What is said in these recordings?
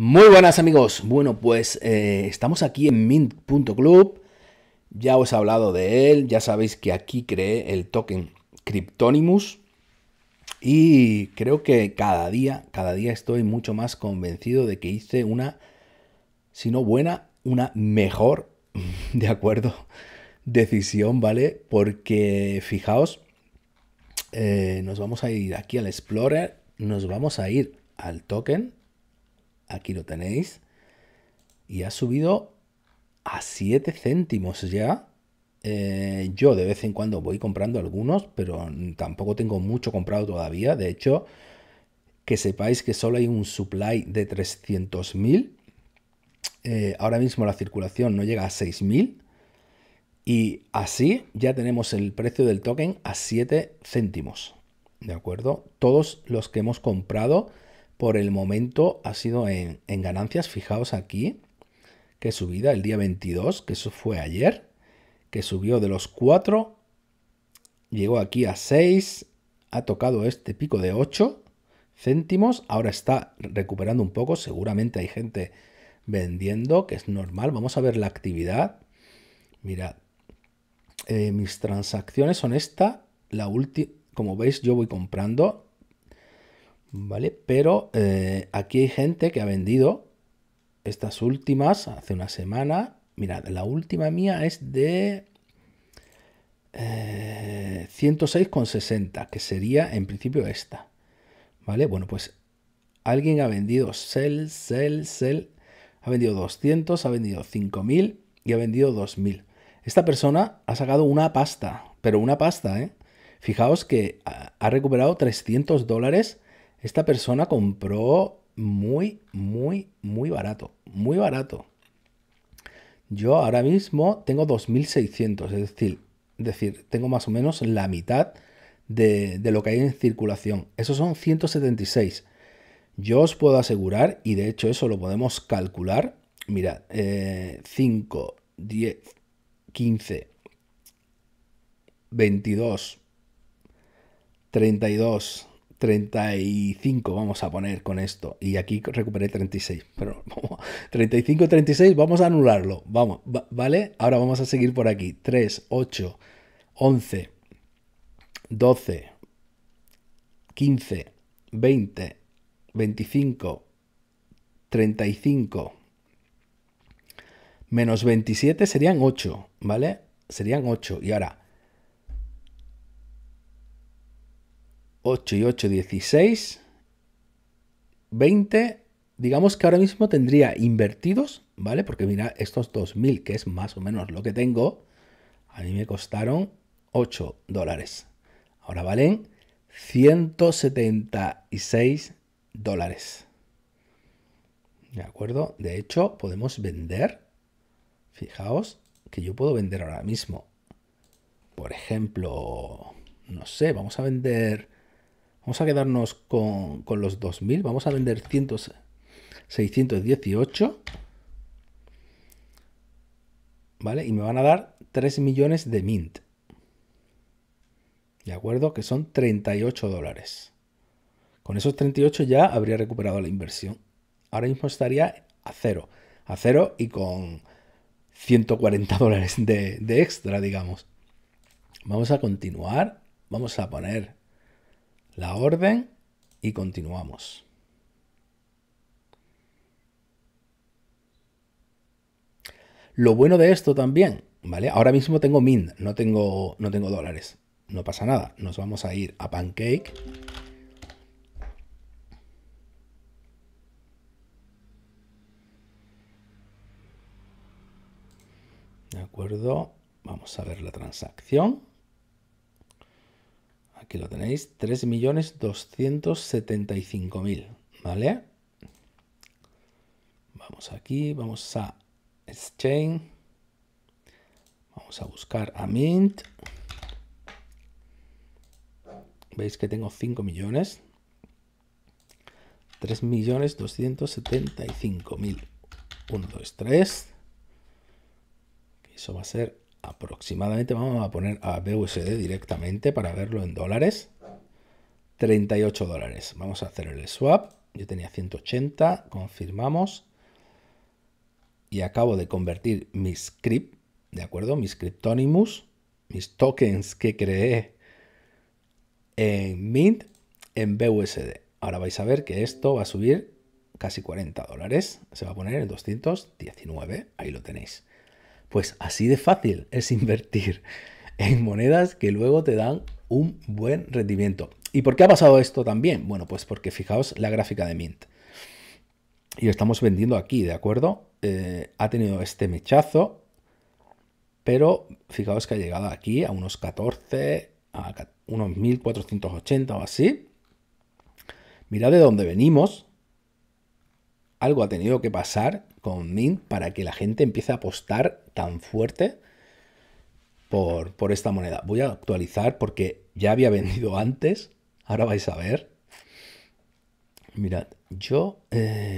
Muy buenas amigos, bueno pues estamos aquí en Mint.club, ya os he hablado de él, ya sabéis que aquí creé el token Cryptonimus y creo que cada día estoy mucho más convencido de que hice una, si no buena, una mejor, de acuerdo, decisión, ¿vale? Porque fijaos, nos vamos a ir aquí al Explorer, nos vamos a ir al token. Aquí lo tenéis. Y ha subido a 7 céntimos ya. Yo de vez en cuando voy comprando algunos, pero tampoco tengo mucho comprado todavía. De hecho, que sepáis que solo hay un supply de 300.000. Ahora mismo la circulación no llega a 6.000. Y así ya tenemos el precio del token a 7 céntimos. ¿De acuerdo? Todos los que hemos comprado... Por el momento ha sido en ganancias. Fijaos aquí, que subida el día 22, que eso fue ayer, que subió de los 4, llegó aquí a 6, ha tocado este pico de 8 céntimos, ahora está recuperando un poco, seguramente hay gente vendiendo, que es normal. Vamos a ver la actividad, mirad, mis transacciones son esta, la última, como veis yo voy comprando, ¿vale? Pero aquí hay gente que ha vendido estas últimas hace una semana. Mirad, la última mía es de 106,60, que sería en principio esta. ¿Vale? Bueno, pues alguien ha vendido sell, ha vendido 200, ha vendido 5.000 y ha vendido 2.000. Esta persona ha sacado una pasta, pero una pasta, ¿eh? Fijaos que ha recuperado $300. Esta persona compró muy barato, muy barato. Yo ahora mismo tengo 2.600, es decir, tengo más o menos la mitad de lo que hay en circulación. Esos son 176. Yo os puedo asegurar, y de hecho eso lo podemos calcular, mirad, 5, 10, 15, 22, 32... 35 vamos a poner con esto, y aquí recuperé 36, pero vamos, 35, 36, vamos a anularlo, vamos, ¿vale? Ahora vamos a seguir por aquí, 3, 8, 11, 12, 15, 20, 25, 35, menos 27 serían 8, ¿vale? Serían 8, y ahora... 8 y 8, 16, 20, digamos que ahora mismo tendría invertidos, ¿vale? Porque mira, estos 2.000, que es más o menos lo que tengo, a mí me costaron $8. Ahora valen $176. ¿De acuerdo? De hecho, podemos vender, fijaos, que yo puedo vender ahora mismo, por ejemplo, no sé, vamos a vender... Vamos a quedarnos con los 2.000. Vamos a vender 618. ¿Vale? Y me van a dar 3 millones de mint. ¿De acuerdo? Que son $38. Con esos 38 ya habría recuperado la inversión. Ahora mismo estaría a cero. A cero y con $140 de extra, digamos. Vamos a continuar. Vamos a poner... la orden y continuamos. Lo bueno de esto también, ¿vale? Ahora mismo tengo mint, no tengo dólares. No pasa nada. Nos vamos a ir a Pancake. De acuerdo. Vamos a ver la transacción. Aquí lo tenéis, 3.275.000, ¿vale? Vamos aquí, vamos a Exchange, vamos a buscar a Mint. Veis que tengo 5 millones. 3.275.000. 1, 2, 3. Eso va a ser... aproximadamente, vamos a poner a BUSD directamente para verlo en dólares, $38. Vamos a hacer el swap Yo tenía 180, confirmamos. Y acabo de convertir mis CRY, ¿de acuerdo? Mis Cryptonimus, mis tokens que creé en Mint, en BUSD. Ahora vais a ver que esto va a subir casi $40. Se va a poner en 219. Ahí lo tenéis. Pues así de fácil es invertir en monedas que luego te dan un buen rendimiento. ¿Y por qué ha pasado esto también? Bueno, pues porque fijaos la gráfica de Mint. Y lo estamos vendiendo aquí, ¿de acuerdo? Ha tenido este mechazo, pero fijaos que ha llegado aquí a unos 14, a unos 1480 o así. Mirad de dónde venimos. Algo ha tenido que pasar con Mint para que la gente empiece a apostar tan fuerte por esta moneda. Voy a actualizar porque ya había vendido antes. Ahora vais a ver. Mirad, yo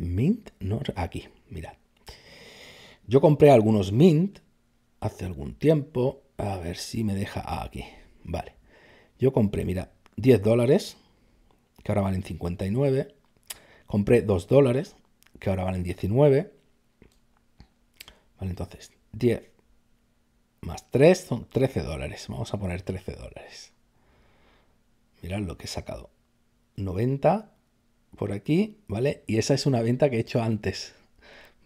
Mint, no, aquí, mirad. Yo compré algunos Mint hace algún tiempo. A ver si me deja aquí. Vale. Yo compré, mirad, $10, que ahora valen 59. Compré $2, que ahora valen 19. Vale, entonces, 10 más 3 son $13. Vamos a poner $13. Mirad lo que he sacado. 90 por aquí, ¿vale? Y esa es una venta que he hecho antes.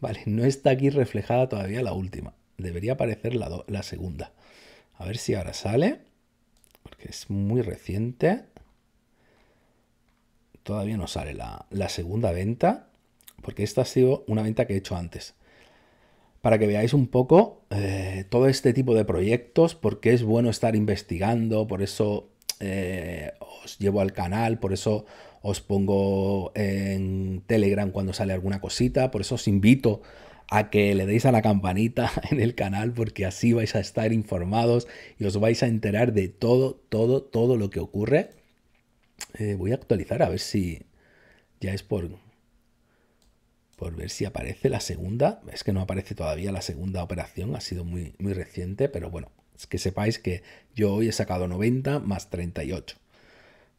Vale, no está aquí reflejada todavía la última. Debería aparecer la segunda. A ver si ahora sale, porque es muy reciente. Todavía no sale la segunda venta, porque esta ha sido una venta que he hecho antes. Para que veáis un poco todo este tipo de proyectos, porque es bueno estar investigando, por eso os llevo al canal, por eso os pongo en Telegram cuando sale alguna cosita, por eso os invito a que le deis a la campanita en el canal, porque así vais a estar informados y os vais a enterar de todo lo que ocurre. Voy a actualizar a ver si ya es por ver si aparece la segunda. Es que no aparece todavía la segunda operación, ha sido muy reciente, pero bueno, es que sepáis que yo hoy he sacado 90 más 38,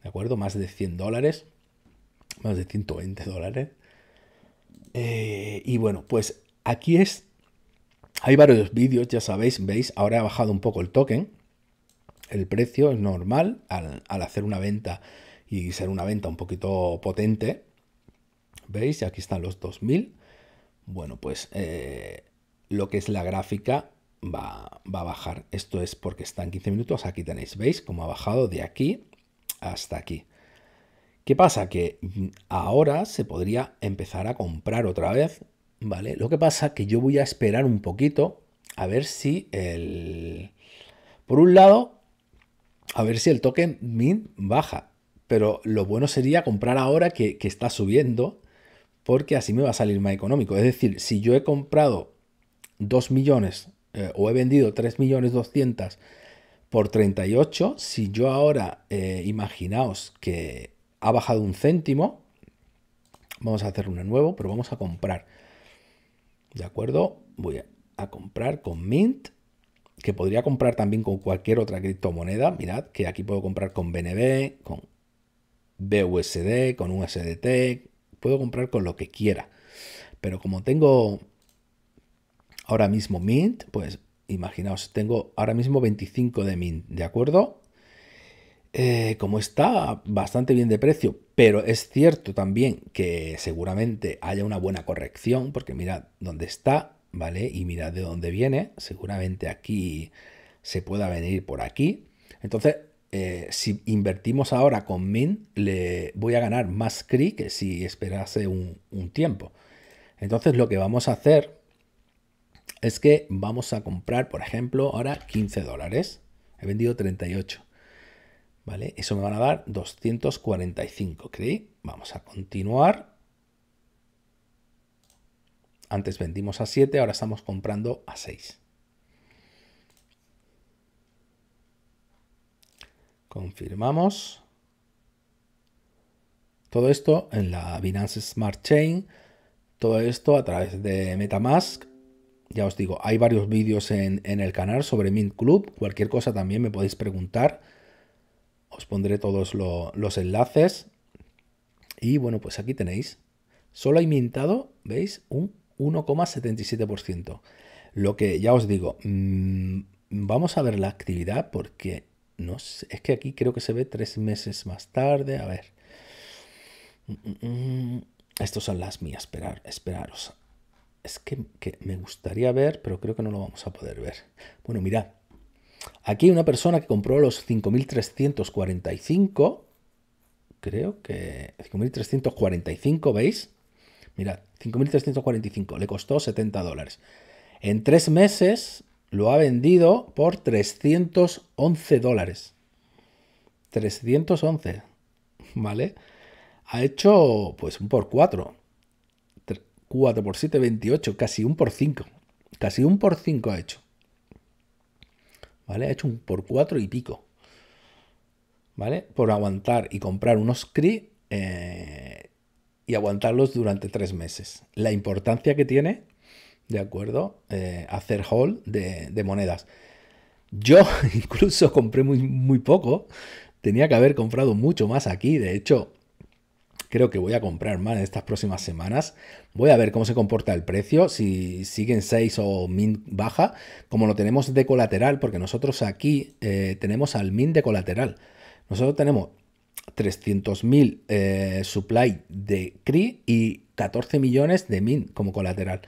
¿de acuerdo? Más de $100, más de $120. Y bueno, pues aquí es, hay varios vídeos, ya sabéis, veis, ahora ha bajado un poco el token, el precio es normal al hacer una venta y ser una venta un poquito potente. ¿Veis? Aquí están los 2000. Bueno, pues lo que es la gráfica va a bajar. Esto es porque está en 15 minutos. Aquí tenéis, ¿veis? Como ha bajado de aquí hasta aquí. ¿Qué pasa? Que ahora se podría empezar a comprar otra vez, ¿vale? Lo que pasa que yo voy a esperar un poquito a ver si el... Por un lado, a ver si el token MINT baja. Pero lo bueno sería comprar ahora que está subiendo, porque así me va a salir más económico. Es decir, si yo he comprado 2 millones o he vendido 3.200.000 por 38, si yo ahora, imaginaos que ha bajado un céntimo, vamos a hacer uno nuevo, pero vamos a comprar. ¿De acuerdo? Voy a comprar con Mint, que podría comprar también con cualquier otra criptomoneda. Mirad que aquí puedo comprar con BNB, con BUSD, con USDT, puedo comprar con lo que quiera. Pero como tengo ahora mismo Mint, pues imaginaos, tengo ahora mismo 25 de Mint, ¿de acuerdo? Como está bastante bien de precio, pero es cierto también que seguramente haya una buena corrección, porque mirad dónde está, ¿vale? Y mirad de dónde viene, seguramente aquí se pueda venir por aquí. Entonces, si invertimos ahora con Mint, le voy a ganar más CRY que si esperase un tiempo. Entonces lo que vamos a hacer es que vamos a comprar, por ejemplo, ahora $15. He vendido 38, ¿vale? Eso me van a dar 245 CRY. Vamos a continuar. Antes vendimos a 7, ahora estamos comprando a 6. Confirmamos. Todo esto en la Binance Smart Chain. Todo esto a través de Metamask. Ya os digo, hay varios vídeos en el canal sobre Mint.club. Cualquier cosa también me podéis preguntar. Os pondré todos los enlaces. Y bueno, pues aquí tenéis. solo hay mintado, ¿veis? Un 1,77%. Lo que ya os digo, vamos a ver la actividad porque no sé, es que aquí creo que se ve 3 meses más tarde. A ver. Estos son las mías, esperaros. Es que me gustaría ver, pero creo que no lo vamos a poder ver. Bueno, mirad. Aquí hay una persona que compró los 5.345. Creo que... 5.345, ¿veis? Mirad, 5.345. Le costó $70. En 3 meses lo ha vendido por $311. 311, ¿vale? Ha hecho, pues, un por 4. 4 por 7, 28. Casi un por 5. Casi un por 5 ha hecho. ¿Vale? Ha hecho un por 4 y pico. ¿Vale? Por aguantar y comprar unos CRY y aguantarlos durante 3 meses. La importancia que tiene, ¿de acuerdo? Hacer haul de monedas. Yo incluso compré muy poco. Tenía que haber comprado mucho más aquí. De hecho, creo que voy a comprar más en estas próximas semanas. Voy a ver cómo se comporta el precio. Si siguen 6 o MINT baja. Como lo tenemos de colateral, porque nosotros aquí tenemos al MINT de colateral. Nosotros tenemos 300.000 supply de CRY y 14 millones de MINT como colateral.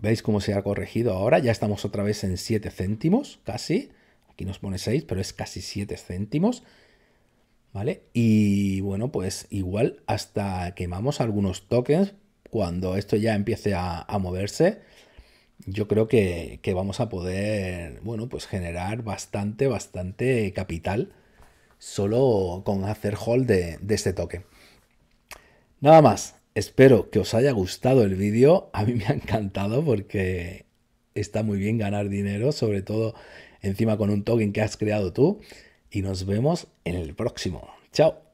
¿Veis cómo se ha corregido ahora? Ya estamos otra vez en 7 céntimos, casi. Aquí nos pone 6, pero es casi 7 céntimos. ¿Vale? Y bueno, pues igual hasta quemamos algunos tokens. Cuando esto ya empiece a moverse, yo creo que vamos a poder, bueno, pues generar bastante capital. Solo con hacer haul de este token. Nada más. Espero que os haya gustado el vídeo. A mí me ha encantado porque está muy bien ganar dinero, sobre todo encima con un token que has creado tú. Y nos vemos en el próximo. ¡Chao!